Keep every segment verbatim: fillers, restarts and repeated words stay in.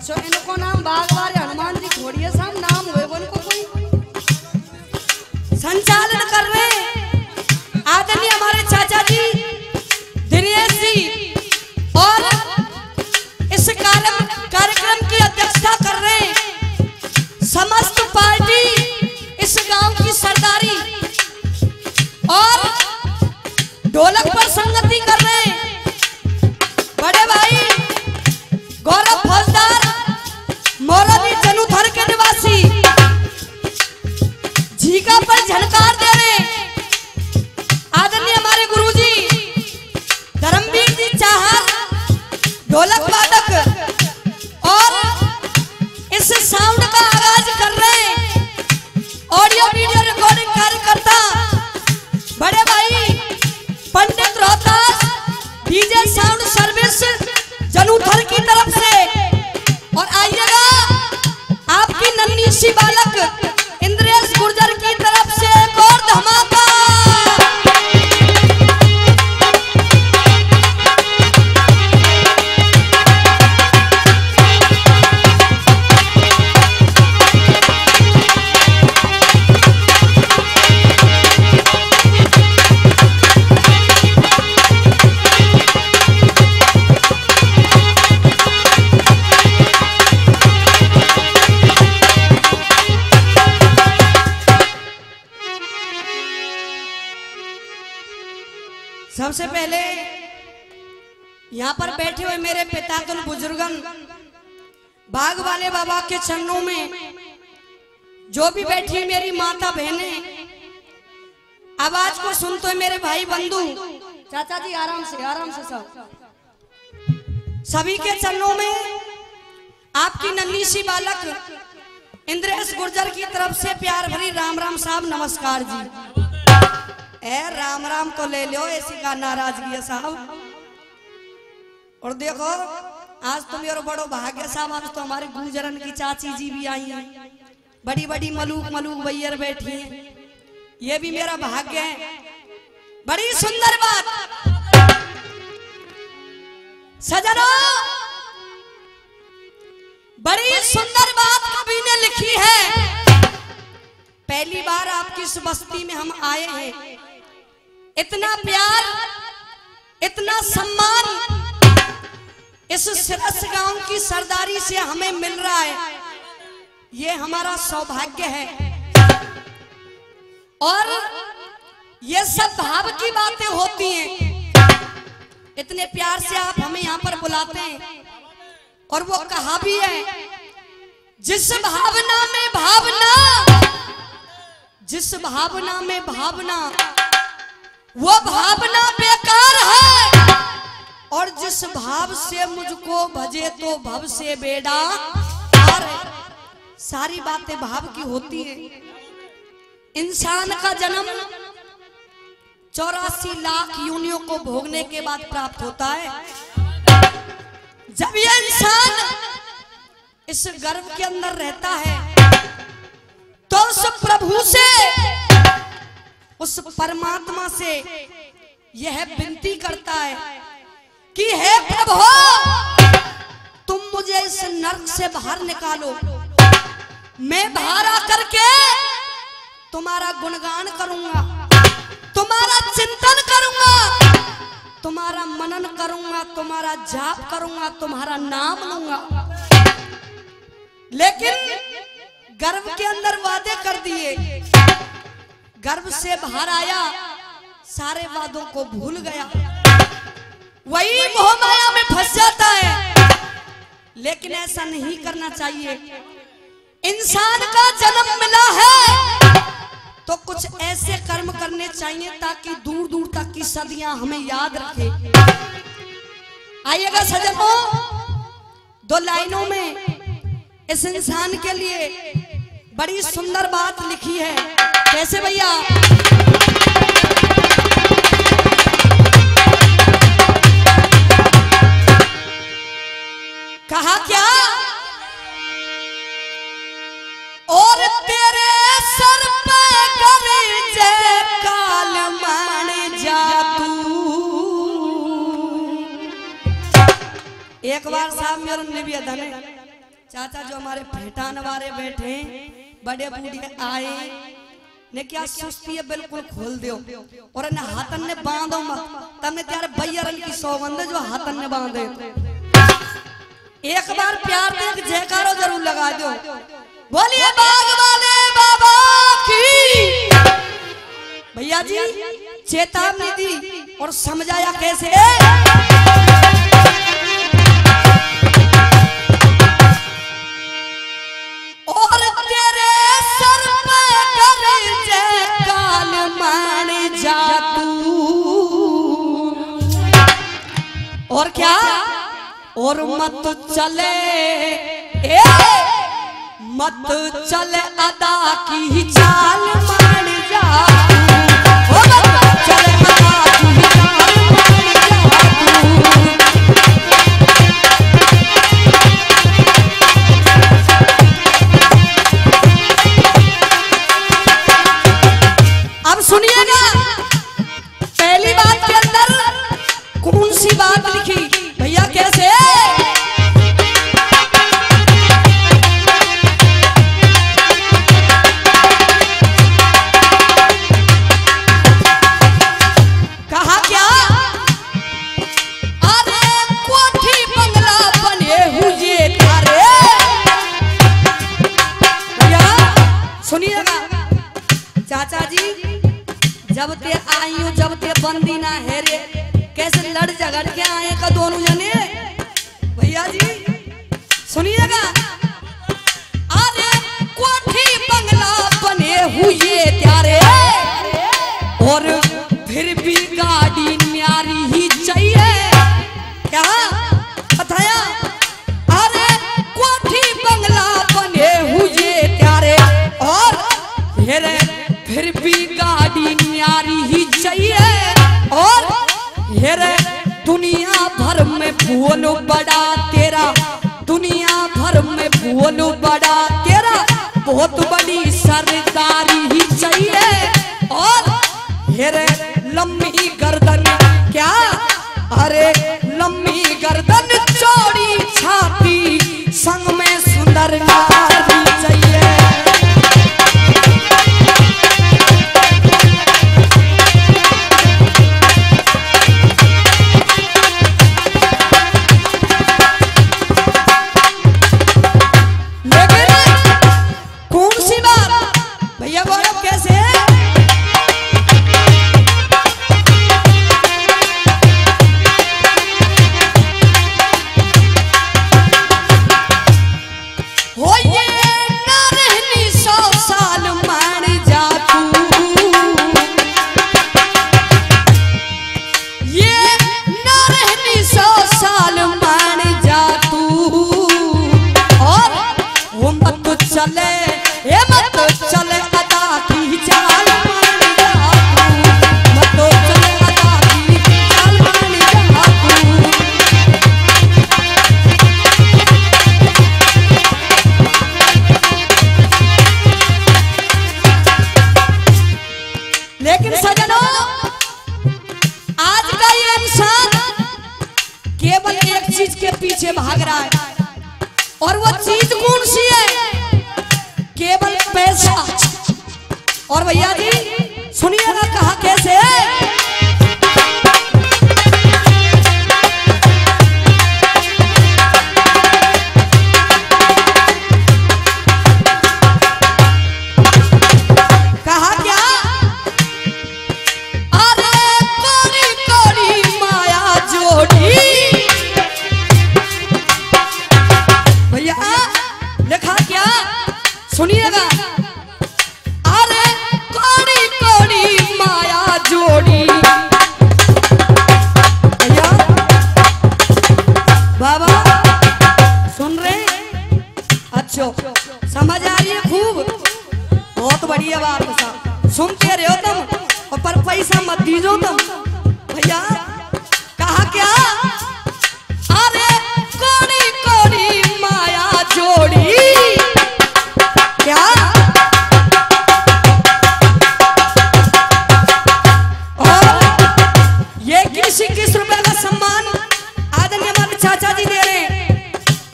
अच्छा इनको नाम बार बार हनुमान जी घोड़िया साहब नाम हुए उनको कोई संचालन कर रहे आदरणीय हमारे चाचा जी इन्द्रेश जी और इस कार्यक्रम की अध्यक्षता कर रहे समस्त पार्टी इस गांव की सरदारी और ढोलक पर संगति कर रहे बड़े भाई गौरव फौजदार मौलवी जनुधर के निवासी झीका पर झलकार दे रहे आदरणीय हमारे गुरुजी धर्मवीर जी चाहर ढोलक वादक और इस साउंड का आगाज कर रहे ऑडियो वीडियो रिकॉर्डिंग कार्यकर्ता बड़े भाई Pandit Rohtash DJ sound service जनुधर की तरफ से। और आइएगा आपकी नन्ही सी बालक इन्द्रेश गुर्जर की तरफ से एक और धमाका। सबसे पहले यहाँ पर बैठे हुए मेरे पितातुल बुजुर्गन बाग वाले बाबा के चरणों में जो भी बैठी है मेरी माता बहने आवाज को सुनते हुए मेरे भाई बंधु चाचा जी आराम से आराम से सब सभी के चरणों में आपकी नन्ही सी बालक इन्द्रेश गुर्जर की तरफ से प्यार भरी राम राम साहब नमस्कार जी। ए राम राम को ले लो ऐसी का नाराजगी है साहब। और देखो आज तुम और बड़ो भाग्य साहब आज तो हमारे गुर्जरन की चाची जी भी आई हैं बड़ी बड़ी मलूक मलूक भैया बैठी हैं ये भी मेरा भाग्य है। बड़ी सुंदर बात सजनों बड़ी सुंदर बात कवि ने लिखी है। पहली बार आपकी इस बस्ती में हम आए हैं इतना प्यार इतना सम्मान इस सिरस गांव की सरदारी से हमें मिल रहा है ये हमारा सौभाग्य है। और ये सब भाव की बातें होती हैं इतने प्यार से आप हमें यहाँ पर बुलाते हैं और वो कहा भी है जिस भावना में भावना जिस भावना में भावना वो भावना बेकार है और जिस भाव से मुझको भजे तो भव से बेड़ा पार है। सारी बातें भाव की होती है। इंसान का जन्म चौरासी लाख योनियों को भोगने के बाद प्राप्त होता है। जब ये इंसान इस गर्भ के अंदर रहता है तो उस प्रभु से उस परमात्मा से यह विनती करता है कि हे प्रभु तुम मुझे इस नर्क से बाहर निकालो मैं बाहर आकर के तुम्हारा गुणगान करूंगा तुम्हारा चिंतन करूंगा तुम्हारा मनन करूंगा तुम्हारा जाप करूंगा तुम्हारा नाम लूंगा। लेकिन गर्भ के अंदर वादे कर दिए गर्भ से बाहर आया सारे वादों को भूल गया वही मोह माया में फंस जाता है। लेकिन ऐसा नहीं करना चाहिए। इंसान का जन्म मिला है तो कुछ ऐसे कर्म करने चाहिए ताकि दूर दूर तक की सदियां हमें याद रखे। आइएगा सजनों दो लाइनों में इस इंसान के लिए बड़ी सुंदर बात लिखी है। कैसे भैया कहा क्या और तेरे सर पे कभी जय काल मान जा तू। एक बार साहब मेरे ने भी अदा चाचा जो हमारे भेटान वाले बैठे बड़े बूढ़े आए ने क्या सुस्ती है बिल्कुल खोल दियो और ने हाथन ने बांधो मत तमने त्यारे बैयरन की सौगंध जो हाथन ने बांधे एक बार प्यार में एक जयकारो जरूर लगा दो। बोलिए बागवाने बाबा की। भैया जी चेतावनी दी और समझाया कैसे और क्या और मत चले ए मत चले अदा की चाल मान जा जब ते आई हूँ जब ते बंदी ना है रे कैसे लड़ झगड़ के आए का दोनों जने। भैया जी सुनिएगा अरे कोठी बंगला बने हुए त्यारे और फिर भी गाड़ी न्यारी ही चाहिए क्या बताया अरे कोठी बंगला बने हुए त्यारे और हेरे फिर भी गाड़ी न्यारी ही चाहिए और हेरे दुनिया भर में बोलो बड़ा तेरा दुनिया भर में बोलो बड़ा तेरा बहुत बड़ी सरदारी ही चाहिए और हेरे लंबी गर्दन क्या अरे लंबी गर्दन चौड़ी छाती संग में सुंदर नारी चाहिए। और भैया जी सुनिए ना कहा कैसे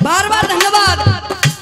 बार बार धन्यवाद।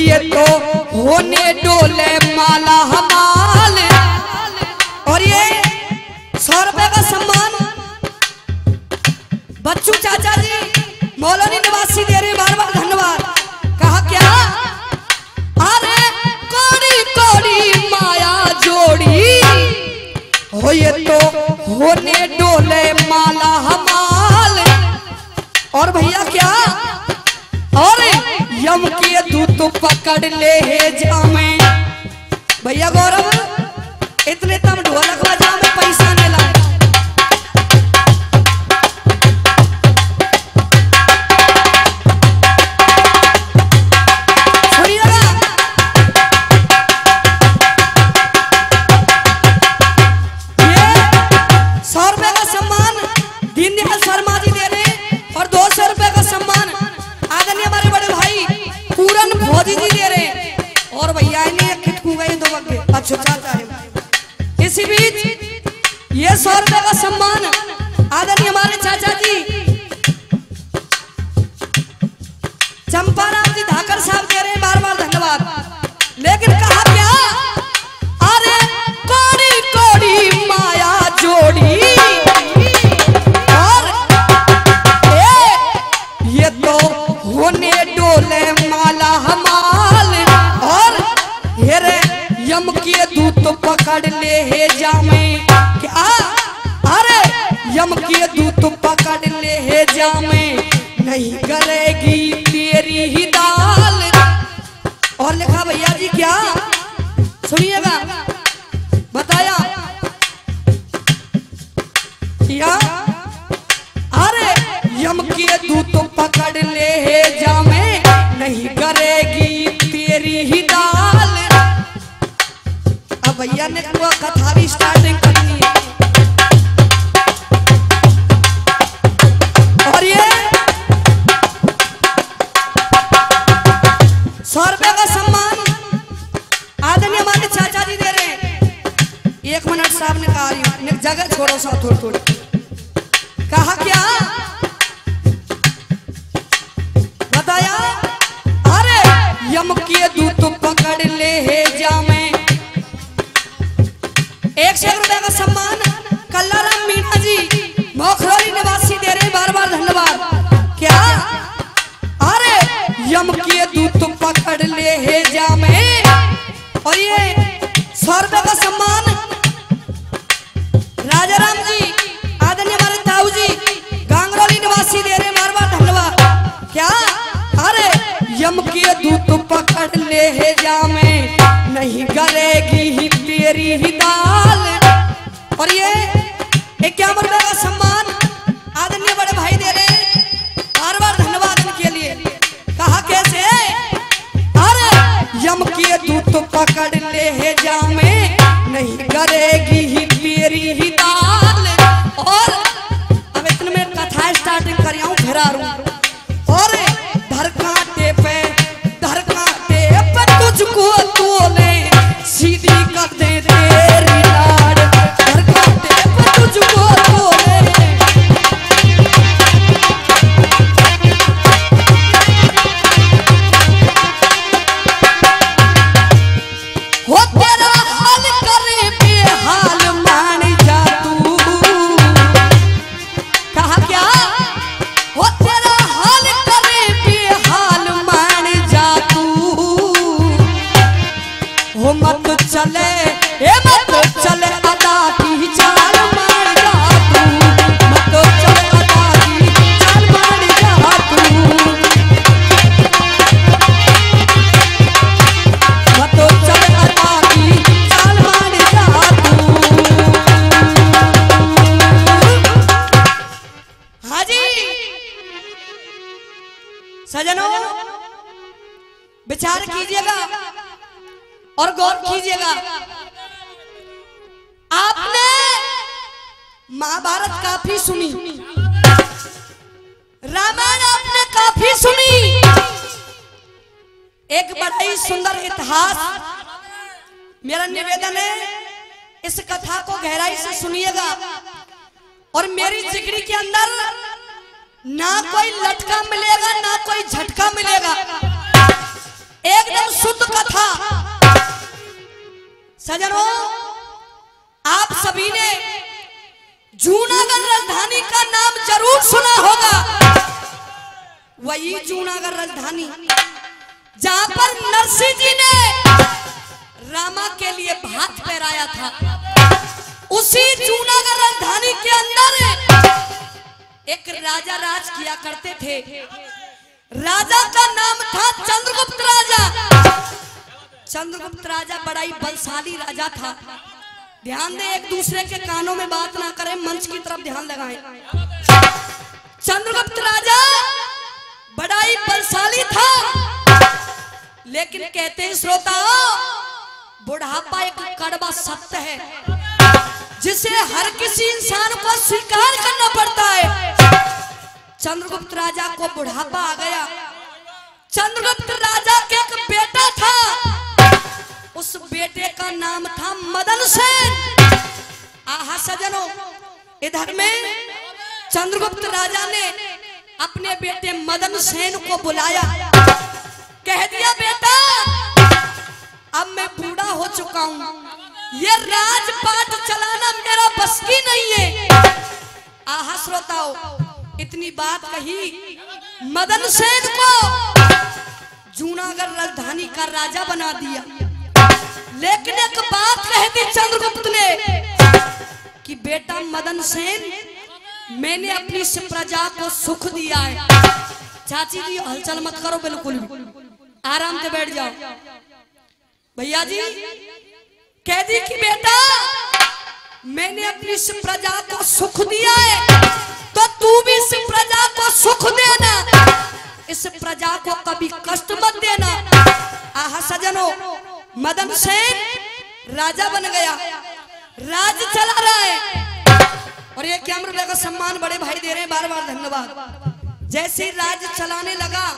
ये तो होने डोले माला हमाल और ये सौ रुपए का सम्मान बच्चू चाचा जी मौलानी निवासी दे रहे बार बार धन्यवाद। कहा क्या अरे कोड़ी कोड़ी माया जोड़ी हो ये तो होने डोले माला हमाल और भैया क्या अरे यम के दूत पकड़ ले है जामे भैया गौरव इतने तम ढोलक बजा में पैसा नहीं लाए। इसी बीच ये सौ रुपए का सम्मान आदरणीय हमारे चाचा जी चंपाराम जी धाकर साहब दे रहे हैं बार बार धन्यवाद। लेकिन कहा क्या अरे कोड़ी कोड़ी माया जोड़ी और ये तो होने डोले माला हमाल और हेरे यम के दूत पकड़ ले है जामे क्या अरे यम के दूत पकड़ ले है जामे नहीं करेगी तेरी ही दाल और लिखा भैया जी क्या सुनिएगा बताया क्या अरे यम के दूत पकड़ ले है जामे नहीं करेगी तेरी ही दाल। भैया ने वो कथा भी स्टार्टिंग करनी है और ये सौ रुपए का सम्मान आदरणीय हमारे चाचा जी दे रहे हैं। एक मिनट साहब ने कहा जगह छोड़ो साहब थोड़ी थोड़ी। कहा क्या बताया अरे यम के दूत पकड़ ले है जामे एक सौ रुपए का सम्मान कल्लाराम मीणा जी मोखरोली निवासी दे रहे बार बार धन्यवाद। क्या अरे यम के दूत पकड़ ले है जामे और ये सौ रुपए का सम्मान राजाराम जी आदरणीय हमारे ताऊ जी गांगरोली निवासी दे रहे बार बार धन्यवाद। क्या अरे यम के दूत पकड़ ले है जामे नहीं करेगी ही तेरी ही दाल और ये इक्यावन रुपए का सम्मान आदरणीय बड़े भाई दे रहे बार बार धन्यवाद इनके लिए। कहा कैसे अरे यम के दूत पकड़ ले है जामे नहीं करेगी ही तेरी ही दाल और अब इतने में कथा स्टार्टिंग कर आऊं घर आऊं और धर कांटे पे धर कांटे पे तुझको विचार कीजिएगा और गौर कीजिएगा। आपने महाभारत काफी सुनी रामायण आपने काफी सुनी एक बड़ा ही सुंदर इतिहास। मेरा निवेदन है इस कथा को गहराई से सुनिएगा। और मेरी जिगरी के अंदर ना कोई लटका मिलेगा ना कोई झटका मिलेगा, एकदम शुद्ध कथा। सजनों, आप सभी ने जूनागढ़ राजधानी का नाम जरूर सुना होगा। वही जूनागढ़ राजधानी जहां पर नरसिंह जी ने रामा के लिए भात फहराया था, उसी जूनागढ़ राजधानी के अंदर एक राजा राज किया करते थे। राजा का नाम था चंद्रगुप्त राजा। चंद्रगुप्त राजा बड़ा ही बलशाली राजा था। ध्यान दें, एक दूसरे के कानों में बात ना करें, मंच की तरफ ध्यान लगाएं। चंद्रगुप्त राजा बड़ा ही बलशाली था, लेकिन कहते हैं श्रोताओं, बुढ़ापा एक कड़वा सत्य है जिसे हर किसी इंसान को स्वीकार करना पड़ता है। चंद्रगुप्त राजा को बुढ़ापा आ गया। चंद्रगुप्त राजा के एक बेटा था, उस बेटे का नाम था मदन सेन। आहा सजनों, इधर में चंद्रगुप्त राजा ने अपने बेटे मदन सेन को बुलाया, कह दिया, बेटा अब मैं बूढ़ा हो चुका हूँ, ये राजपाट चलाना मेरा बस की नहीं है। आहा श्रोताओं, इतनी बात कही मदन सेन को जूनागढ़ राजधानी का राजा बना दिया। लेकिन एक बात कह दी चंद्रगुप्त ने कि बेटा मदन सेन, मैंने अपनी इस प्रजा को सुख दिया है। चाची जी हलचल मत करो, बिल्कुल भी आराम से बैठ जाओ। भैया जी कह दी कि बेटा मैंने अपनी इस प्रजा को सुख दिया है, तो तू भी इस प्रजा को सुख देना, इस प्रजा को कभी कष्ट मत देना। आहा सजनों, मदन सेन राजा बन गया, राज चला रहा है। और ये कैमरा लगा सम्मान बड़े भाई दे रहे हैं, बार बार धन्यवाद। जैसे राज चलाने लगा,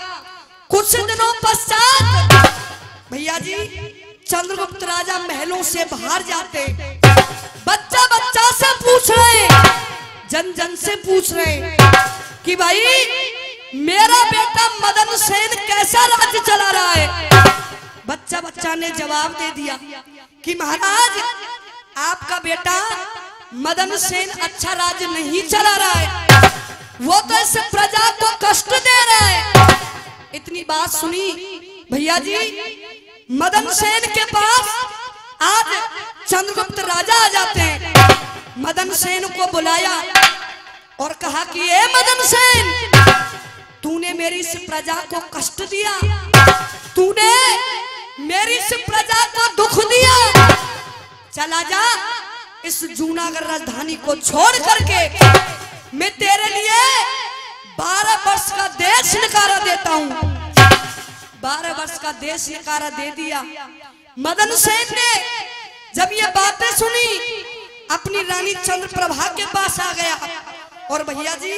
कुछ दिनों पश्चात भैया जी चंद्रगुप्त राजा महलों से बाहर जाते, बच्चा बच्चा से पूछ रहे, जन जन से पूछ रहे कि भाई मेरा बेटा मदन सेन कैसा राज्य चला रहा है। बच्चा बच्चा ने जवाब दे दिया कि महाराज, आपका बेटा मदन सेन अच्छा राज्य नहीं चला रहा है, वो तो इस प्रजा को कष्ट दे रहा है। इतनी बात सुनी भैया जी, मदन सेन के पास आज चंद्रगुप्त राजा आ जाते हैं। मदन सेन को बुलाया और कहा कि ए मदन सेन, तूने मेरी इस प्रजा को कष्ट दिया, तूने मेरी इस प्रजा को दुख दिया, चला जा इस जूनागढ़ राजधानी को छोड़ करके, मैं तेरे लिए बारह वर्ष का देश निकाला देता हूँ। बारह वर्ष का देश निकारा दे दिया। मदन सेन ने जब ये बातें सुनी, अपनी रानी चंद्रप्रभा के पास आ गया। और भैया जी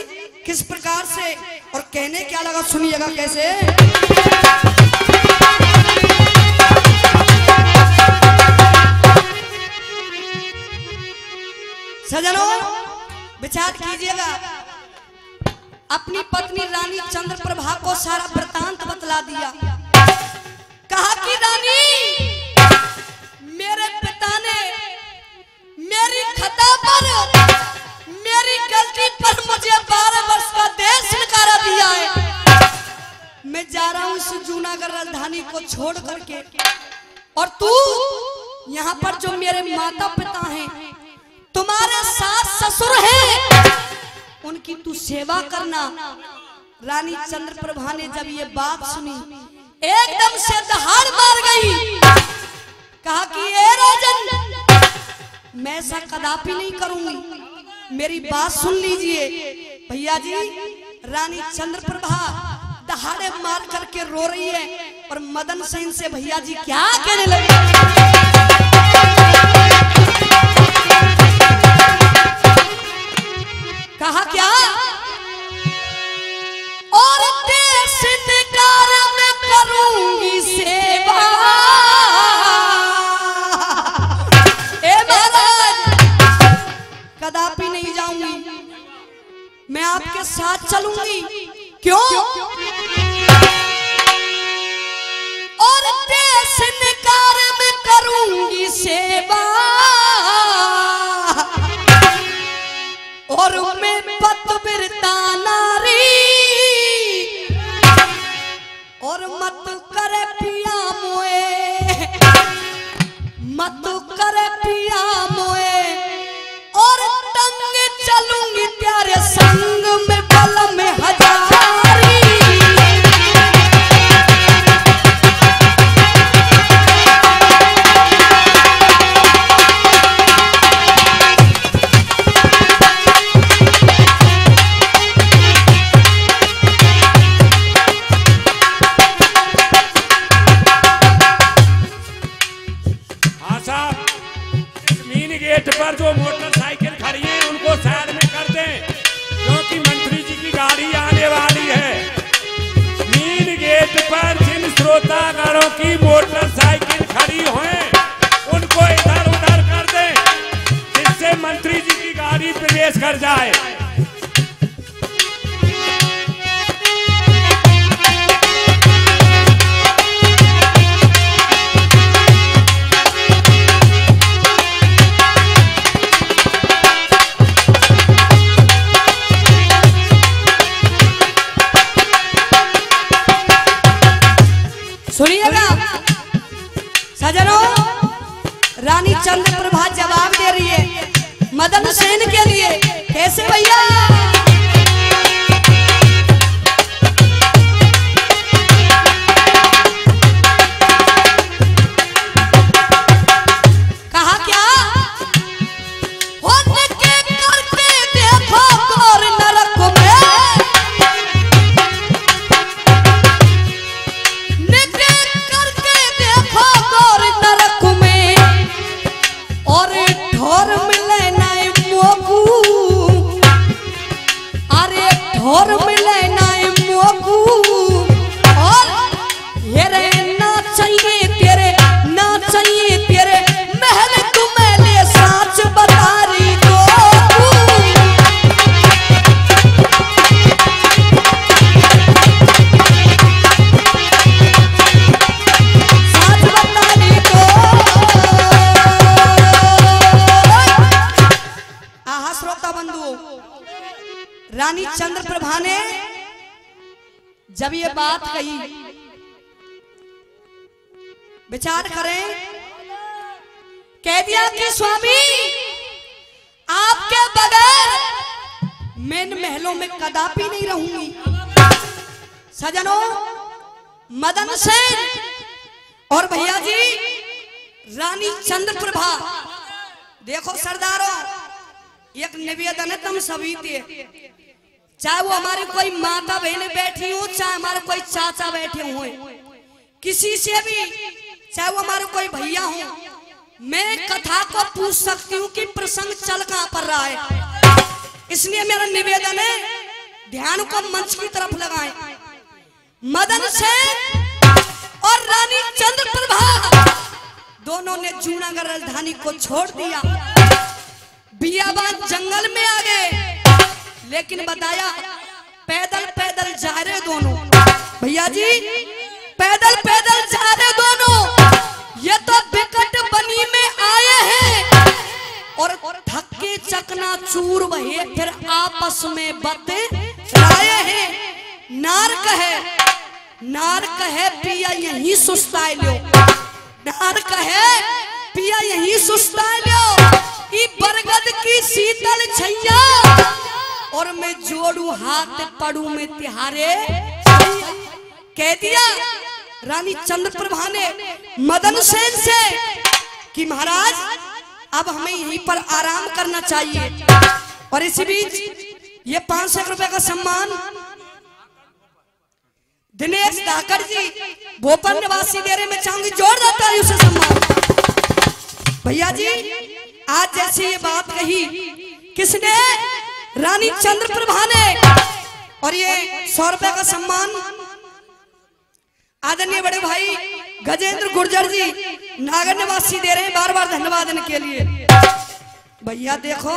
किस प्रकार से और कहने क्या लगा सुनिएगा कैसे। सजनों विचार कीजिएगा, अपनी पत्नी रानी चंद्रप्रभा को सारा वृतांत बतला दिया। कहा कि रानी, मेरे पिता ने मेरी खता पर, मेरी गलती पर मुझे बारह वर्ष का देश निकाला दिया है। मैं जा रहा हूँ इस जूनागढ़ राजधानी को छोड़ करके, और तू यहाँ पर जो मेरे माता पिता हैं, तुम्हारे सास ससुर हैं, उनकी तू सेवा करना। रानी चंद्रप्रभा ने जब ये बात सुनी, एकदम से दहाड़ मार गई। कहा कि ए राजन, मैं ऐसा कदापि नहीं करूंगी, मेरी बात सुन लीजिए। भैया जी रानी चंद्रप्रभा दहाड़े मार करके रो रही है, और मदन सेन से भैया जी क्या कहने लगे। कहा क्या, और देश में करूंगी से मैं आपके साथ चलूंगी। क्यों? और देश निकार में करूंगी सेवा, और मैं पतबिरता नारी, और मत करे पिया मोए, मत करे पिया मोए। और तंग चलूंगी प्यारे संग में बल में हजारी। हाँ साहब, इस मेन गेट पर जो मोटरसाइकिल खड़ी है उनको साइड में कर दें, क्योंकि मंत्री जी की गाड़ी आने वाली है। मेन गेट पर जिन श्रोतागणों की मोटरसाइकिल खड़ी हुए उनको इधर उधर कर दें, जिससे मंत्री जी की गाड़ी प्रवेश कर जाए। सुनिएगा सजनों, रानी चंद्रप्रभा जवाब दे रही है मदन सेन के लिए। कैसे भैया? कहा क्या? उनके करके देखो और नरक में और मिले नाए मोकू, और ये रे ना चाहिए तेरे, ना चाहिए तेरे महल तुम्हें ले साच बता रही तो। आहा श्रोता बंधु, रानी चंद्रप्रभा ने जब ये बात कही, विचार करें, कह दिया कि स्वामी आपके बगैर मैं इन महलों में कदापि नहीं रहूंगी। सजनों, मदन सेन और भैया जी रानी चंद्रप्रभा, देखो सरदारों, एक निवेदन है तुम सभी के, चाहे वो हमारी कोई माता बहने बैठी हो, चाहे हमारे कोई चाचा बैठे हुए, किसी से भी, चाहे वो हमारे कोई भैया हो, मैं कथा को पूछ सकती हूँ कि प्रसंग चल कहाँ पर रहा है। इसलिए मेरा निवेदन है ध्यान को मंच की तरफ लगाएं। मदन सेन और रानी चंद्रप्रभा दोनों ने जूनागढ़ राजधानी को छोड़ दिया, बियाबान जंगल में आ गए, लेकिन बताया पैदल पैदल जा रहे दोनों। भैया जी पैदल पैदल जा रहे दोनों, ये तो बिकट बनी में आए हैं, और थके चकना चूर भये फिर आपस में बतराए हैं। नारक है, नारक है पिया यही सुस्ताए लो, नारक है पिया यही सुस्ताए लो। ये बरगद की शीतल छैया, और मैं जोड़ू हाथ पड़ू में तिहारे। कह दिया रानी चंद्रप्रभा ने मदन सेन से कि महाराज अब हमें यहीं पर आराम करना चाहिए, और इसी बीच ये पांच सौ रुपए का सम्मान दिनेश धाकड़ जी भोपाल निवासी दे रहे। मैं चाहूंगी जोरदार ताली से सम्मान। भैया जी आज जैसे ये बात कही किसने? रानी चंद्रप्रभा ने। और ये सौ रुपए का सम्मान आदरणीय बड़े भाई गजेंद्र गुर्जर जी नागर निवासी दे रहे हैं। बार बार धन्यवाद इनके लिए। भैया देखो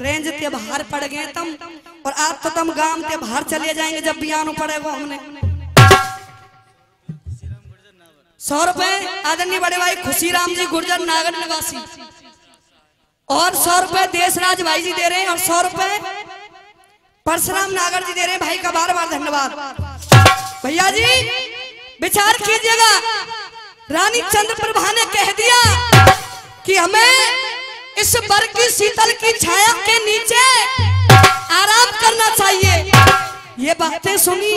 रेंज त्योहार पड़ गए, तुम और आज तो तुम गांव के बाहर चले जाएंगे जब बयान पड़ेगा। हमने सौ रुपए आदरणीय बड़े भाई खुशी राम जी गुर्जर नागर निवासी और सौ रुपए देशराज भाई जी दे रहे हैं और सौ रुपए परशुराम नागर जी दे रहे हैं। भाई का बार बार धन्यवाद। भैया जी विचार कीजिएगा, रानी चंद्र प्रभा ने कह दिया कि हमें इस बर्फ की शीतल की छाया के नीचे आराम करना चाहिए। ये बातें सुनी,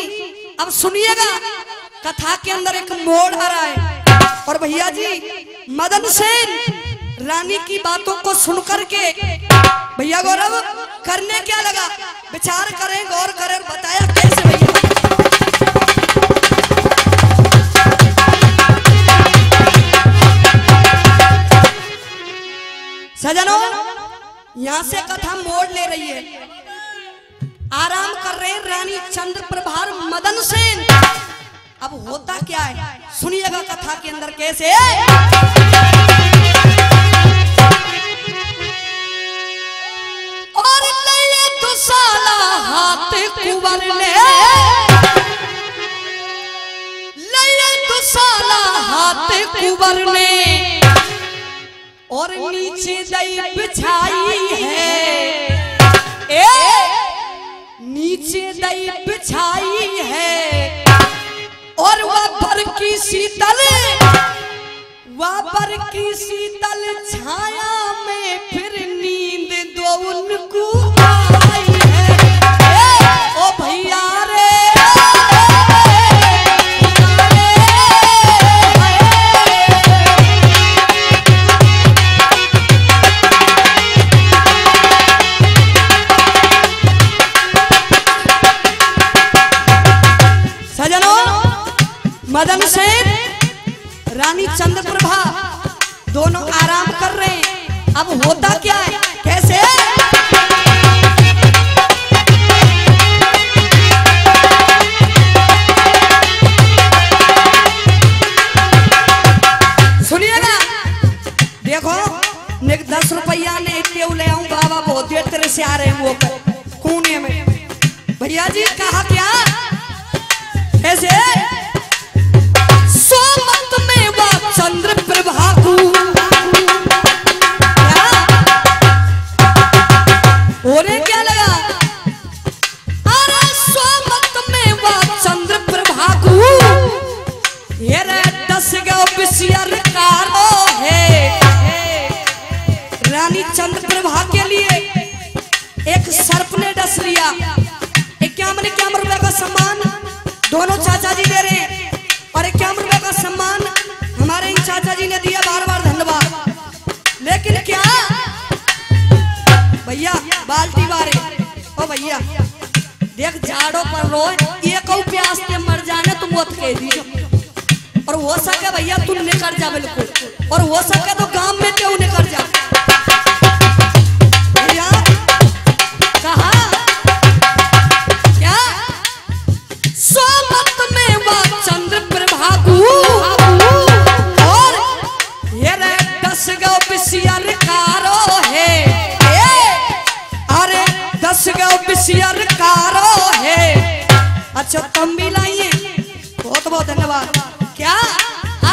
अब सुनिएगा कथा के अंदर एक मोड़ आ रहा है। और भैया जी मदन सेन रानी की बातों को सुनकर के भैया गौरव करने क्या लगा, विचार करें, गौर करें, बताया कैसे भैया। सजनों यहाँ से कथा मोड़ ले रही है। आराम कर रहे हैं रानी चंद्र प्रभार मदन सेन। अब होता क्या है सुनिएगा कथा के अंदर कैसे। और ये तो साला हाथ कुंवर ने ले तो साला हाथ कुंवर ने और नीचे दई बिछाई है, ए नीचे दई बिछाई है और वापर की शीतल वापर की शीतल छाया में फिर नींद दो उनको आई है। ओ भैया रानी चंद्र प्रभा दोनों आराम कर रहे हैं। अब होता क्या है कैसे। सुनिए ना, देखो निक दस रुपया ने केव ले आऊं बाबा, बहुत देर तेरे से आ रहे हैं वो कर कोने में। भैया जी कहा क्या कैसे चंद्र प्रभा को ओरे क्या लगा, अरे सोमत में वा चंद्र प्रभा को ये रे दस गौ बिसियर कारो है। रानी चंद्र प्रभा के लिए एक सर्प ने डस लिया। इक्यावन मने क्या रुपए का सम्मान दोनों चाचा जी दे रहे हैं और इक्यावन रुपए का सम्मान हमारे इन चाचा जी ने दिया। बार बार धन्यवाद। लेकिन क्या भैया बाल्टी बारे ओ भैया देख झाड़ों पर रोज एक प्यास के मर जाने तुम मौत कह दी और हो सके भैया तुम निकल जा बिल्कुल और हो सके तो गांव में क्यों निकल जा। भैया कहा क्या सोमत में वा चंद्र प्रभा को बिसियर कारो है, अरे दस गौ बिसियर कारो है। अच्छा तुम भी लाइए, बहुत बहुत धन्यवाद। क्या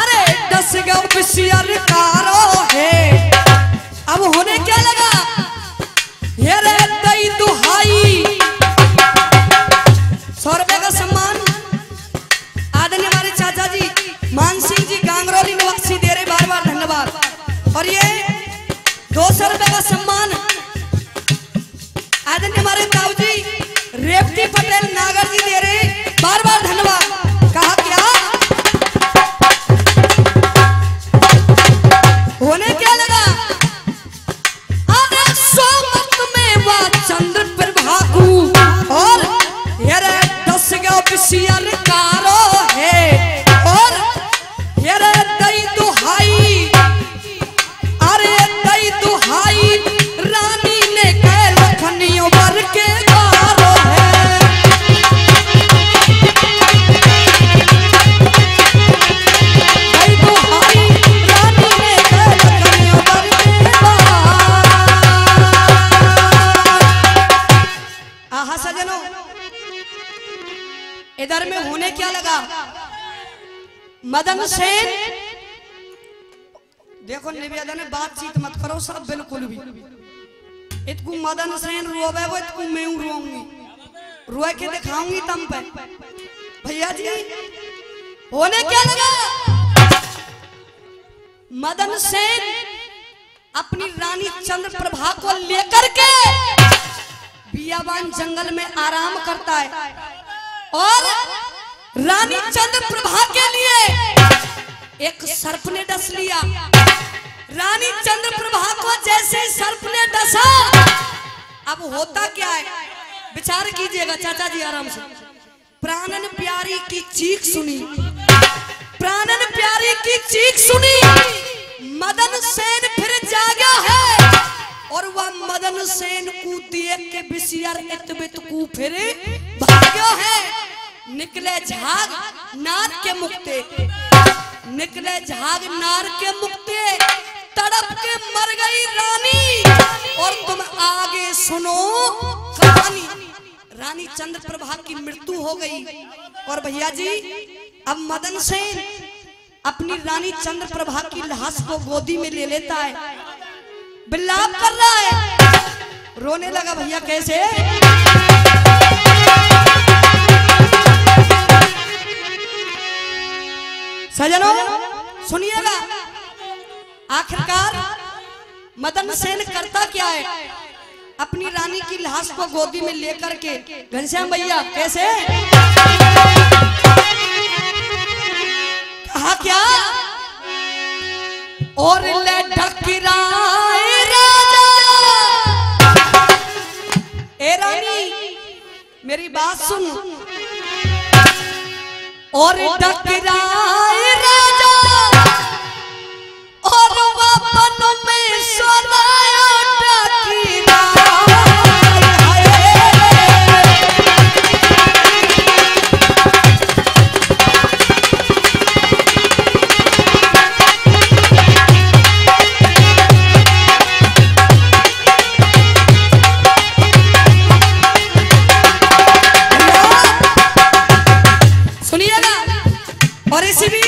अरे दस गौ बिसियर कारो है। अब होने क्या लगा, ये रे दई दुहाई सौ रुपए का सम्मान आदरणीय हमारे चाचा जी मान सिंह जी गांगरोली निवासी दे रहे। बार बार धन्यवाद। और ये दो सौ रुपए का सम्मान आदरणीय हमारे ताऊ जी रेवती पटेल नागर जी दे रहे। बार बार धन्यवाद। कहा क्या होने क्या लगा, अरे सोमत में वा चंद्र प्रभा को और ये रे दस गौ बिसियर कारो है और ये रे दई दुहाई रानी ने कह लखनियों भर के गारो है। हाँ हाँ सजनों, इधर में होने क्या लगा, मदन सेन देखो निवेदन है बातचीत मत करो सब बिल्कुल भी। इतकू मदन सेन रोवे वो इतकू मैं रोऊंगी, रोए के दिखाऊंगी तम पे। भैया जी होने क्या लगा, मदन सेन अपनी रानी चंद्रप्रभा को लेकर के बियाबान जंगल में आराम करता है और रानी चंद्रप्रभा के लिए एक सर्प ने डस लिया। रानी चंद्रप्रभा को जैसे सर्प ने डसा, अब होता क्या है विचार कीजिएगा चाचा जी आराम से। प्राणन प्यारी की चीख सुनी, प्राणन प्यारी की चीख सुनी, मदन सेन फिर जागा है और वह मदन सेन को देख के बिसियर इतबित को फिर भाग्यो है। निकले झाग नार के मुक्ते, निकले झाग नार के मुक्ते, तड़प के मर गई रानी। और तुम आगे सुनो कहानी। रानी चंद्रप्रभा की मृत्यु हो गई और भैया जी अब मदन सेन अपनी रानी चंद्रप्रभा की लाश को गोदी में ले लेता है, बिलाप कर रहा है, रोने लगा। भैया कैसे, सजनों सुनिएगा आखिरकार मदन सेन करता क्या है। अपनी रानी की लाश को गोदी में लेकर के घनश्याम भैया कैसे कहा क्या, और ले ढकराए राजा। ए रानी मेरी बात सुन, और ढकराए राजा और वापन में सोनाया ढकराए। Beat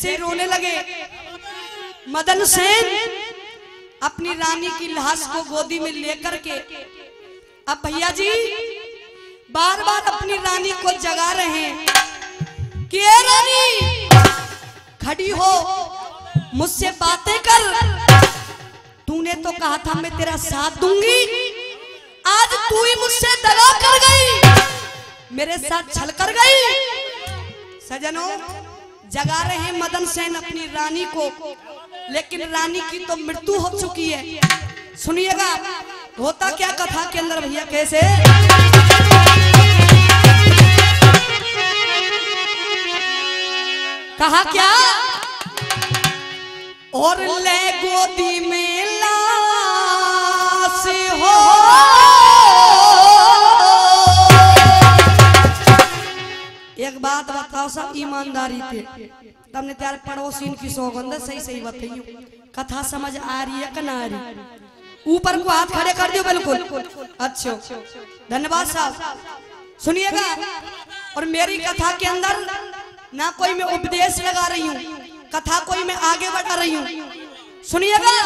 जैसे रोने लगे मदन सेन अपनी रानी की लाश को गोदी में लेकर के अब भैया जी बार बार अपनी रानी को जगा रहे हैं कि ए रानी खड़ी हो, मुझसे बातें कर, तूने तो कहा था मैं तेरा साथ दूंगी, आज तू ही मुझसे दगा कर गई, मेरे साथ छल कर गई। सजनों जगा रहे हैं मदन सेन अपनी रानी को, लेकिन रानी की तो मृत्यु हो चुकी है। सुनिएगा होता क्या कथा के अंदर भैया कैसे। कहा क्या, और ले गोदी में लाश हो एक बात बताओ सब ईमानदारी थे तमने त्यार पड़ोसीन की सौगंध सही सही बताइयो, कथा समझ आ रही है कि ना आ रही। ऊपर को हाथ खड़े कर दियो बिल्कुल। अच्छा धन्यवाद साहब। सुनिएगा और मेरी कथा के अंदर ना कोई मैं उपदेश लगा रही हूँ, कथा कोई मैं आगे बढ़ा रही हूँ। सुनिएगा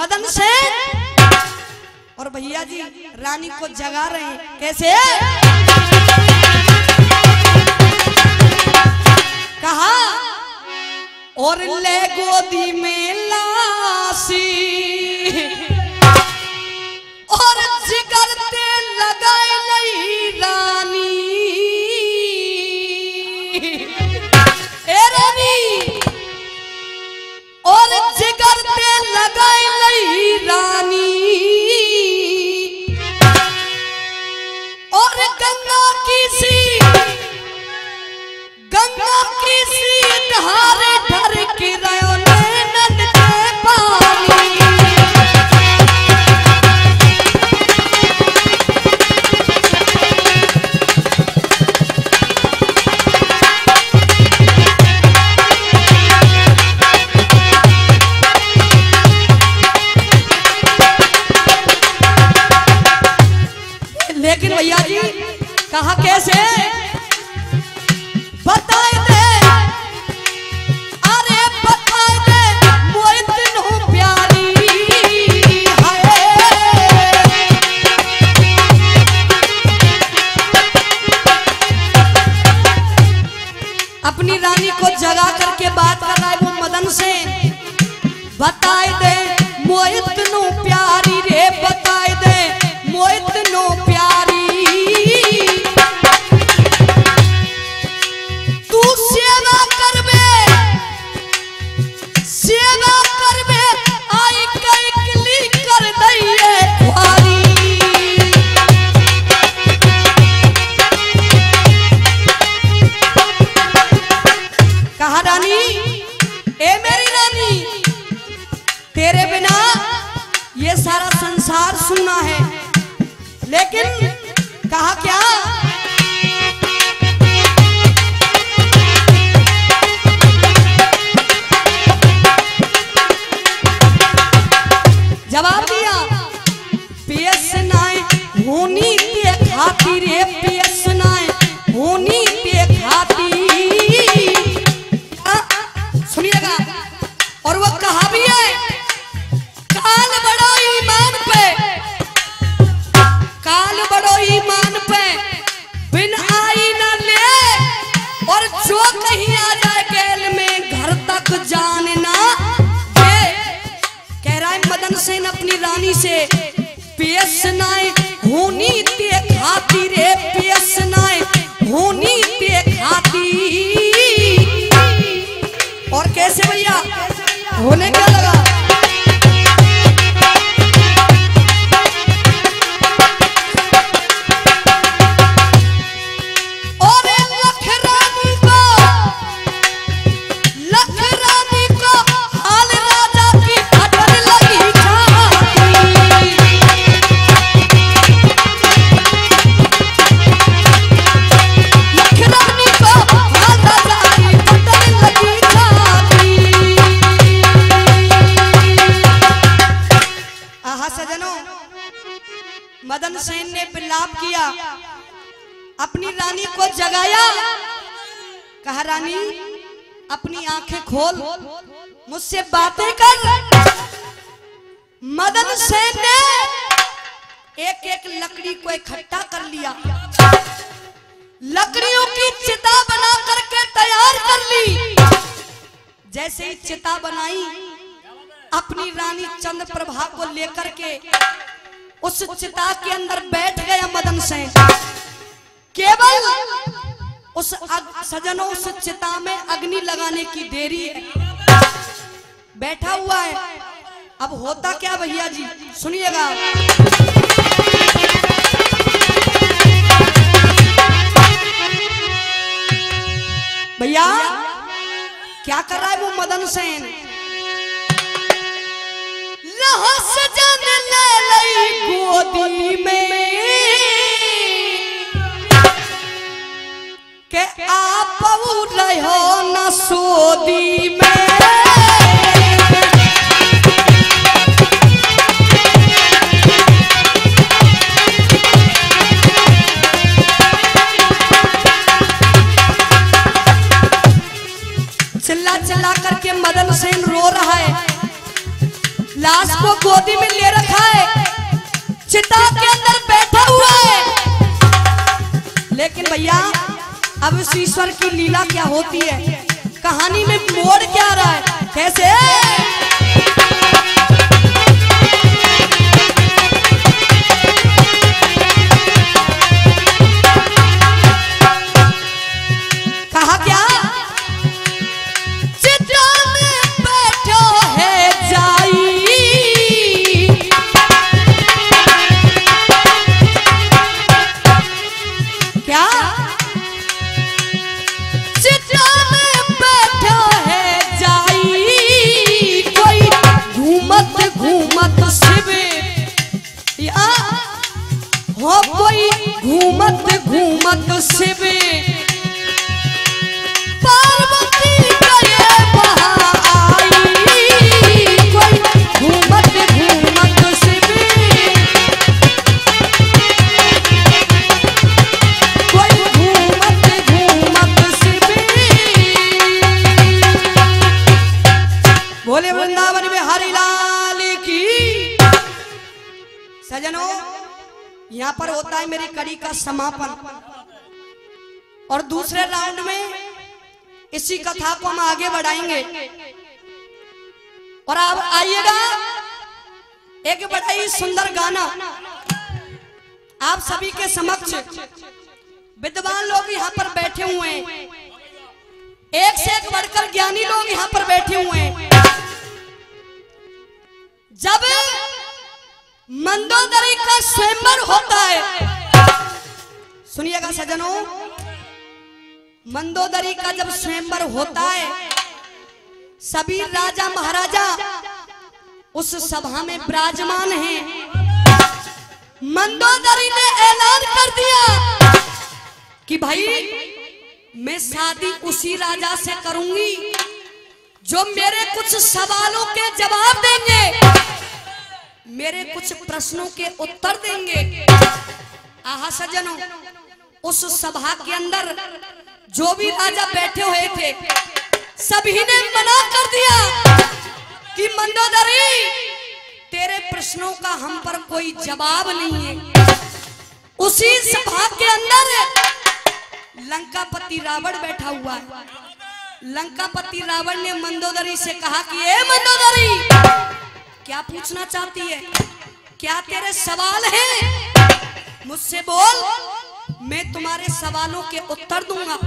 मदन सेन और भैया जी रानी को जगा रहे हैं कैसे। कहा और ले गोदी में लाशी और जिगर ते लगाए नहीं रानी, ए रानी और जिगर ते लगाए नहीं रानी, और गंगा की सी गंगा की सी धारे धर के रयो नैन के पानी। भैया जी कहा कैसे बताए दे, अरे बताए दे मोए तेनू प्यारी है। अपनी रानी को जगा करके बात कर रहा है वो मदन से, बताए दे मोए तेनू प्यारी रे, बताए दे मोए तेनू प्यारी, सुना है। लेकिन कहा क्या, जवाब दिया पीएस नाय होनी के खातिर, पीएस नाय होनी के खातिर। सुनिएगा और वो कहा भी है काल बड़ा ईमान पे, काल बड़ो ईमान पे बिन आई ना ले, और जो कहीं आ जाए गैल में घर तक जाने ना दे। कह रहा है मदन सेन अपनी रानी से पेश नाय होनी ते खातिर, पेश नाय होनी ते खातिर। और कैसे भैया होने क्या लगा, अपनी रानी को जगाया। कहा रानी अपनी आंखें खोल, मुझसे बातें कर। मदन सेन ने एक एक लकड़ी को इकट्ठा कर लिया, लकड़ियों की चिता बना करके तैयार कर ली। जैसे ही चिता बनाई, अपनी रानी चंद्रप्रभा को लेकर के उस चिता के अंदर बैठ गया मदन सेन। केवल उस सजनों उस चिता में अग्नि लगाने की देरी है, बैठा हुआ है। अब होता क्या भैया जी, सुनिएगा। भैया क्या कर रहा है वो मदन सेन? सजन ले लई गोदी में के आप रहो न सोदी में। चिल्ला चिल्ला करके मदन सेन रो रहा है, लाश को गोदी में ले रखा है, चिता के अंदर बैठा हुआ है। लेकिन भैया अब इस ईश्वर की लीला क्या होती है, कहानी में मोड़ क्या रहा है, कैसे? कहा क्या, घूमत घूमत शिवे पार्वती गए बहा आई। कोई घूमत घूमत शिवे, कोई घूमत घूमत शिवे। बोले वृंदावन में हरिलाल की। सजनों यहाँ पर होता है मेरी कड़ी का समापन, और दूसरे राउंड में इसी कथा को हम आगे बढ़ाएंगे। और अब आइएगा एक बड़ा ही सुंदर गाना आप सभी के समक्ष। विद्वान लोग यहाँ पर बैठे हुए हैं, एक से एक बढ़कर ज्ञानी लोग यहाँ पर बैठे हुए हैं। जब मंदोदरी का स्वयंवर होता है, सुनिएगा सजनों, मंदोदरी का जब स्वयंवर होता है, सभी राजा महाराजा उस सभा में विराजमान हैं। मंदोदरी ने ऐलान कर दिया कि भाई मैं शादी उसी राजा से करूंगी जो मेरे कुछ सवालों के जवाब देंगे, मेरे कुछ प्रश्नों के उत्तर देंगे। आहा सज्जनों, उस सभा के अंदर जो भी राजा बैठे हुए थे, सभी ने मना कर दिया कि मंदोदरी तेरे प्रश्नों का हम पर कोई जवाब नहीं है। उसी सभा के अंदर लंकापति रावण बैठा हुआ है। लंकापति रावण ने मंदोदरी से कहा कि ए मंदोदरी, क्या पूछना चाहती है, क्या तेरे सवाल हैं, मुझसे बोल, मैं तुम्हारे सवालों के उत्तर दूंगा,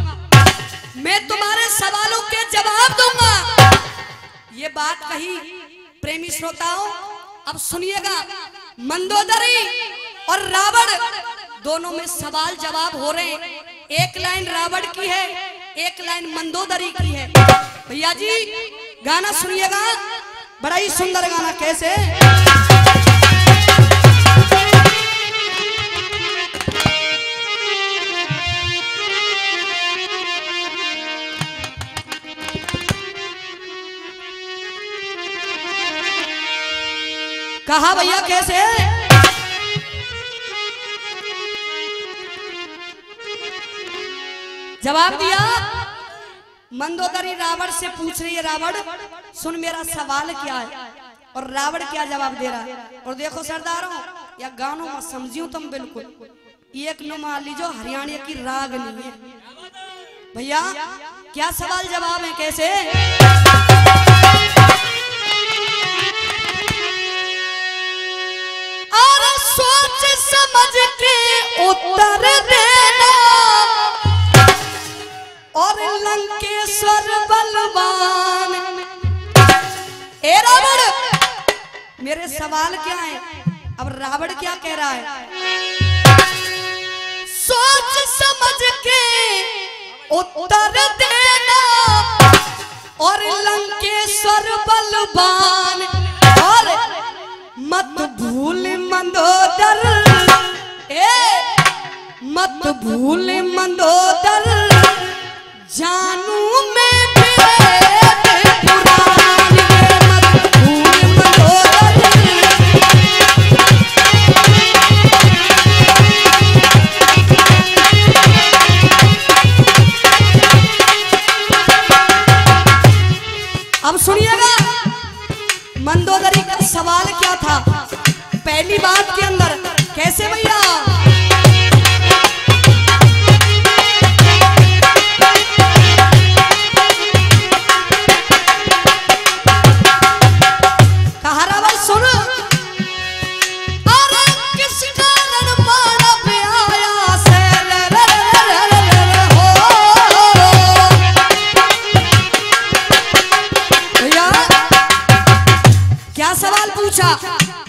मैं तुम्हारे सवालों के जवाब दूंगा। ये बात कही प्रेमी श्रोताओं। अब सुनिएगा, मंदोदरी और रावण दोनों में सवाल जवाब हो रहे हैं। एक लाइन रावण की है, एक लाइन मंदोदरी की है। भैया जी गाना सुनिएगा, बड़ा ही सुंदर गाना। कैसे? कहा भैया कैसे? जवाब दिया मंदोदरी रावण से पूछ रही है, रावण सुन मेरा सवाल क्या है, और रावण क्या जवाब दे रहा है। और देखो सरदारों या गानों में समझियो तुम बिल्कुल, एक नुमा लीजो हरियाणा की राग नहीं है भैया, क्या सवाल जवाब है कैसे। अरे सोच समझ के उत्तर देना, और लंकेश्वर बलवान। ए रावण मेरे सवाल क्या है। अब रावण क्या कह रहा है, सोच समझ के उत्तर देना, और लंकेश्वर बलवान, और मत भूल मंदोदर, ए मत भूल मंदोदर, जानू में अब सुनिएगा मंदोदरी का सवाल क्या था पहली बात के अंदर, कैसे भैया।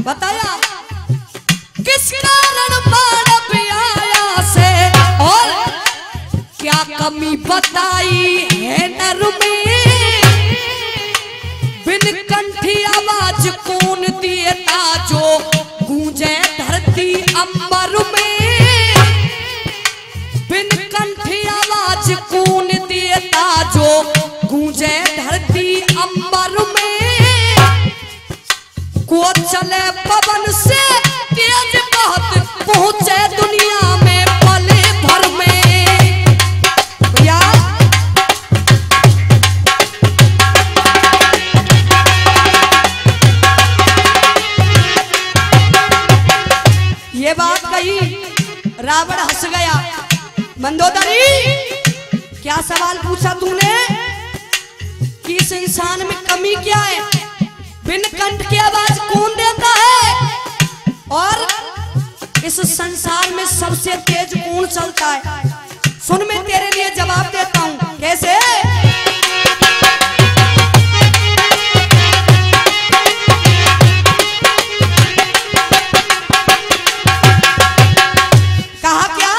बताया किस कारण मानव आया से, और क्या कमी बताई है नर में, बिन कंठी आवाज कौन दिए था जो गूंजे धरती अंबर में, बिन कंठी आवाज कौन दिए था जो गूंजे धरती अंबर में, को चले पवन से तेज बहुत, पहुंचे दुनिया में पले भर में। या ये बात कही, रावण हंस गया। मंदोदरी क्या सवाल पूछा तूने कि इस इंसान में कमी क्या है, बिन कंठ की आवाज कौन देता है, और इस संसार में सबसे तेज कौन चलता है। सुन मैं तेरे लिए जवाब देता हूँ कैसे। कहा क्या,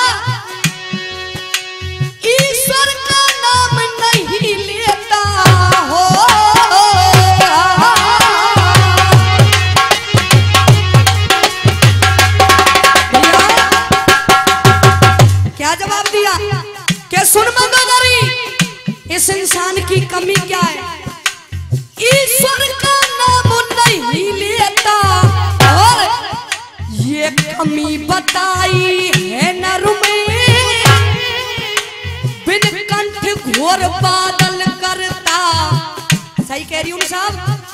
ईश्वर का नाम नहीं लेता हो, सुन मंदोदरी इस इंसान की कमी क्या है, ईश्वर का नाम नहीं लेता, और ये कमी बताई है नर में, बिन कंठ घोर बादल करता। सही कह रही हूँ साहब,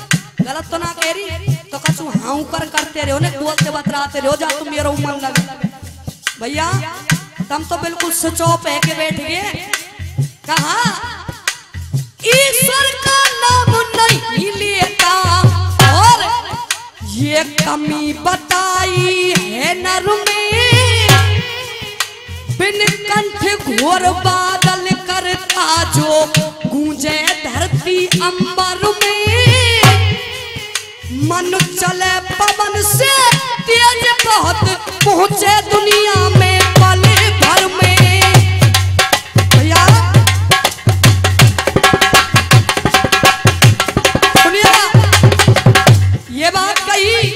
गलत तो ना कह रही, तो कसू हाँ ऊपर करते रहो ने बोलते बतराते रहो, जा तुम मेरा मन लगे भैया, तुम तो बिल्कुल सचोप है के बैठ गए। कहा ईश्वर का नाम नहीं लेता, और ये कमी बताई है नर में, बिन कंठ घोर बादल करता जो गूंजे धरती अंबर में, मन चले पवन से तेज बहुत, पहुंचे दुनिया में पले भर में। भैया सुनिएगा ये बात कही।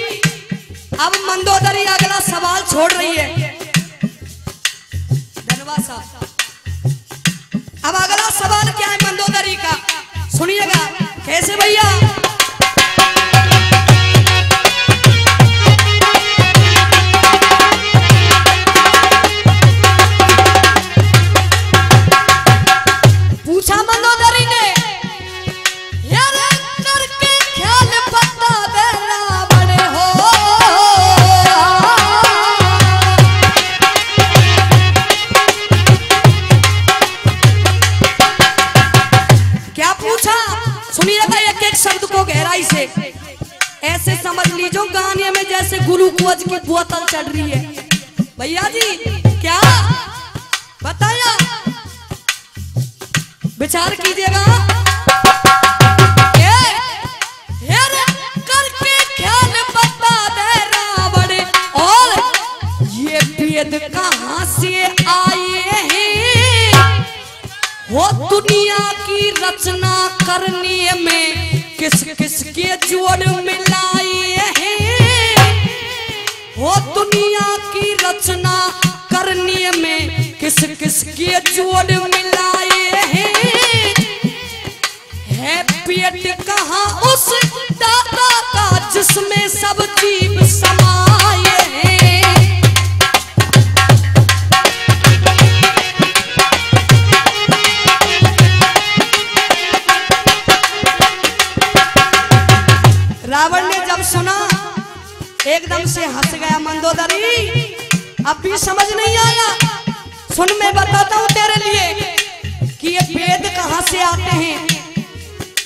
अब मंदोदरी अगला सवाल छोड़ रही है धनवा साहब। अब अगला सवाल क्या है मंदोदरी का, सुनिएगा कैसे भैया। पूछा मंदोदरी सुनिए भाई एक एक शब्द को गहराई से, ऐसे समझ लीजो गाने में जैसे गुरु कुंज की बोतल चढ़ रही है। भैया जी क्या बताया, विचार कीजिएगा। करके ख्याल बता दे रावण, और ये वेद कहाँ से आए हैं, वो दुनिया की रचना करने में किस किस के जोड़ मिलाए हैं, वो दुनिया की रचना करने में किस किस के जोड़ मिलाए हैं। है पेट कहाँ उस दाता का जिसमें सब जीव समाये हैं। रावण ने जब सुना एकदम से हंस गया मंदोदरी, अब भी समझ नहीं आया। सुन मैं बताता हूँ तेरे लिए कि ये वेद कहाँ से आते हैं,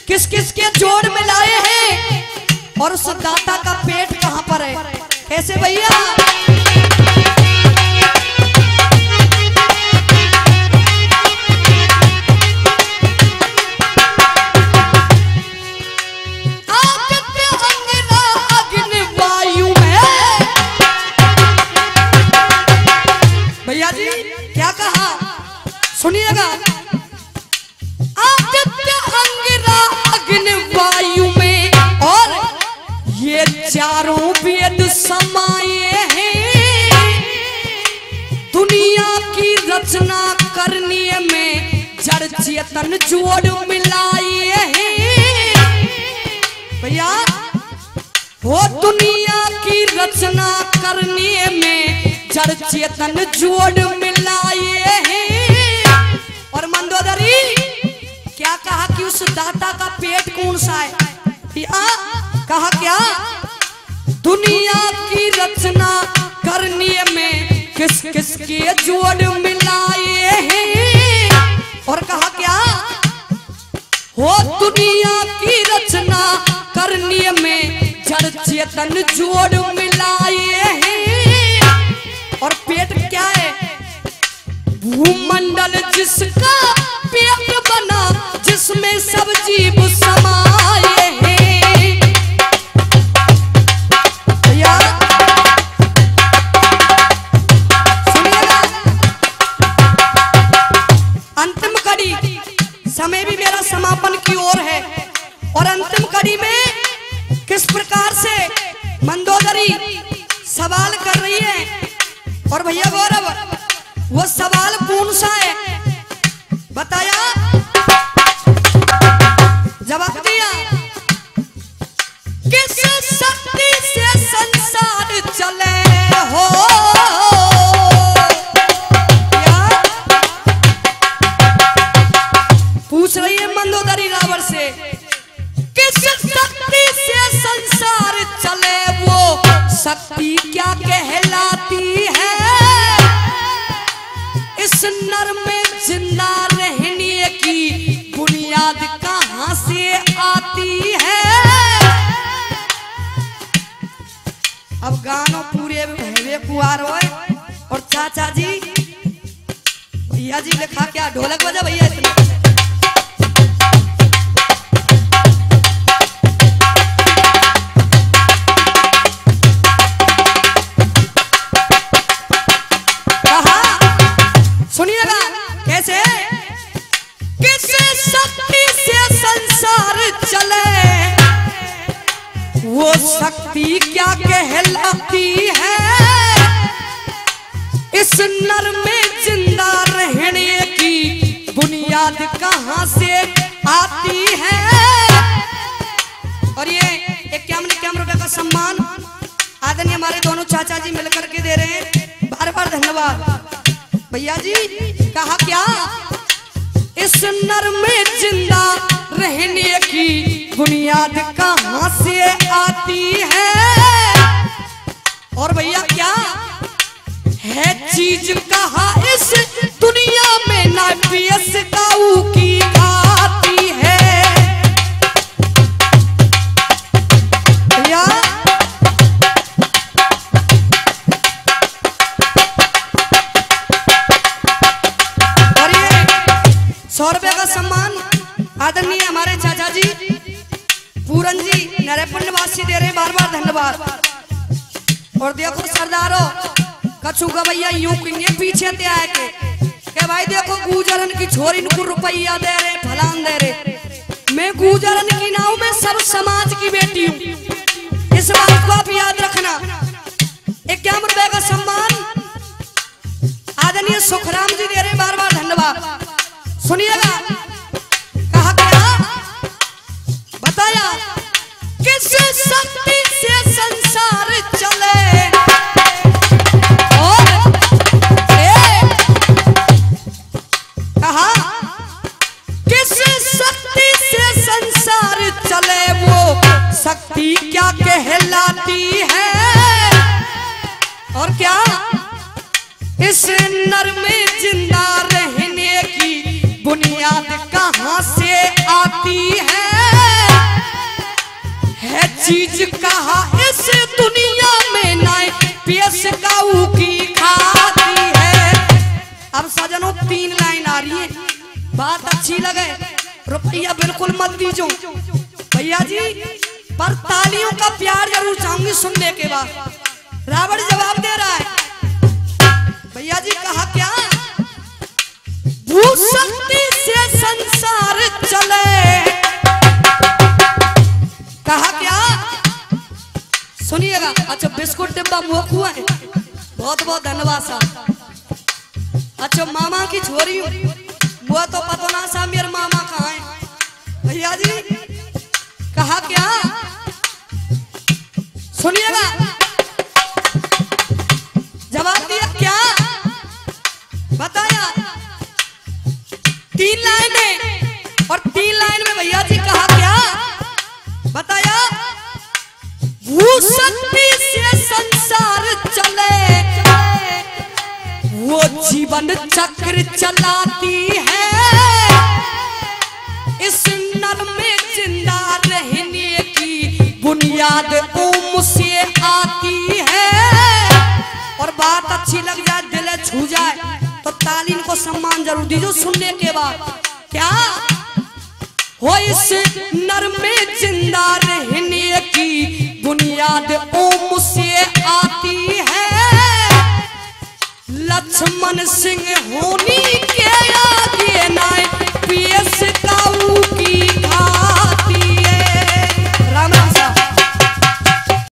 किस किस के जोड़ में लाए हैं, और उस दाता का पेट कहाँ पर है। कैसे भैया, क्या कहा सुनिएगा। आदित्य अंगिरा अग्नि वायु में, और ये चारों वेद समाये हैं, दुनिया की रचना करने में जड़ चेतन जोड़ मिलाए हैं। भैया वो दुनिया की रचना करने में जड़ चेतन जोड़ मिलाए हैं। और मंदोदरी क्या कहा कि उस दाता का पेट कौन सा है, कहा क्या, दुनिया की रचना करने में किस किस के जोड़ मिलाए हैं। और कहा क्या, हो दुनिया की रचना करने में जड़ चेतन जोड़ मिलाए हैं। और पेट क्या है, भूमंडल जिसका पेट बना जिसमें सब जीव समाये हैं। भैया सुनिएगा, अंतिम कड़ी, समय भी मेरा समापन की ओर है, और अंतिम कड़ी में किस प्रकार से मंदोदरी सवाल कर रही है। और भैया गौरव वो सवाल कौन सा है बताया, जवाब दिया। किस शक्ति से संसार चले हो, पूछ रही है मंदोदरी रावण से। किस शक्ति से संसार चले, वो शक्ति क्या कहलाती है, इस नर में जिंदा रहने की बुनियाद कहाँ से आती है। अब गानों पूरे भैवे कुआर होए, और चाचा जी भैया जी ने खा क्या ढोलक बजा भैया इतना। सुनिएगा कैसे, किस शक्ति से संसार चले, वो शक्ति क्या कहलाती है, इस नर में जिंदा रहने की बुनियाद कहाँ से आती है। और ये इक्यावन इक्यावन रुपए का सम्मान आदरणीय हमारे दोनों चाचा जी मिलकर के दे रहे हैं, बार बार धन्यवाद भैया जी। कहा क्या, इस नर में जिंदा रहने की बुनियाद कहाँ से आती है। और भैया क्या है चीज, कहा इस दुनिया में ना पीएस काऊ की खाती है। सौ रुपये का सम्मान आदरणीय हमारे चाचा जी पूरन जी नरेपण्डवासी दे रहे, बार बार धन्यवाद। और देखो सरदारों कछु गवैया यूं किन्ने पीछे ते आए के, के भाई देखो गुजरन की छोरी इनको रुपया दे रहे, फलान दे रहे। मैं गुजरन की नाव में सब समाज की बेटी हूँ, इस बात को आप याद रखना। इक्यावन रुपए का सम्मान आदरणीय सुखराम जी दे रहे, बार बार धन्यवाद। सुनिएगा, कहा क्या बताया, किस शक्ति से संसार चले और कहा किस शक्ति से संसार चले, वो शक्ति क्या कहलाती है। और क्या इस नर में जिंदा रहने की बुनियाद कहाँ से आती है, है चीज कहाँ इस दुनिया में नाय पेश काऊ की खाती है। अब सजनों तीन लाइन आ रही है, बात अच्छी लगे रुपया बिल्कुल मत दीजो भैया जी, पर तालियों का प्यार जरूर चाहूंगी सुनने के बाद। रावण जवाब दे रहा है, भैया जी कहा क्या, भूशक्ति से संसार चले, कहा क्या सुनिएगा। अच्छा बिस्कुट डिब्बा मुख हुआ है, बहुत बहुत धन्यवाद साहब। अच्छा मामा की छोरी मुआ तो पता ना सा मेरे मामा कहाँ है। भैया जी कहा क्या सुनिएगा, जवाब दिया क्या बताया, तीन लाइन में। और तीन लाइन में भैया जी कहा क्या बताया, वो शक्ति से संसार चले, वो जीवन चक्र चलाती है, इस नर में जिंदा रहने की बुनियाद ओम से आती है। और बात अच्छी लग जाए दिल छू जाए तो तालीन को सम्मान जरूर दीजिए सुनने के बाद। क्या हो इस नर में जिंदा रहने की बुनियाद ओम से आती है, लक्ष्मण सिंह होनी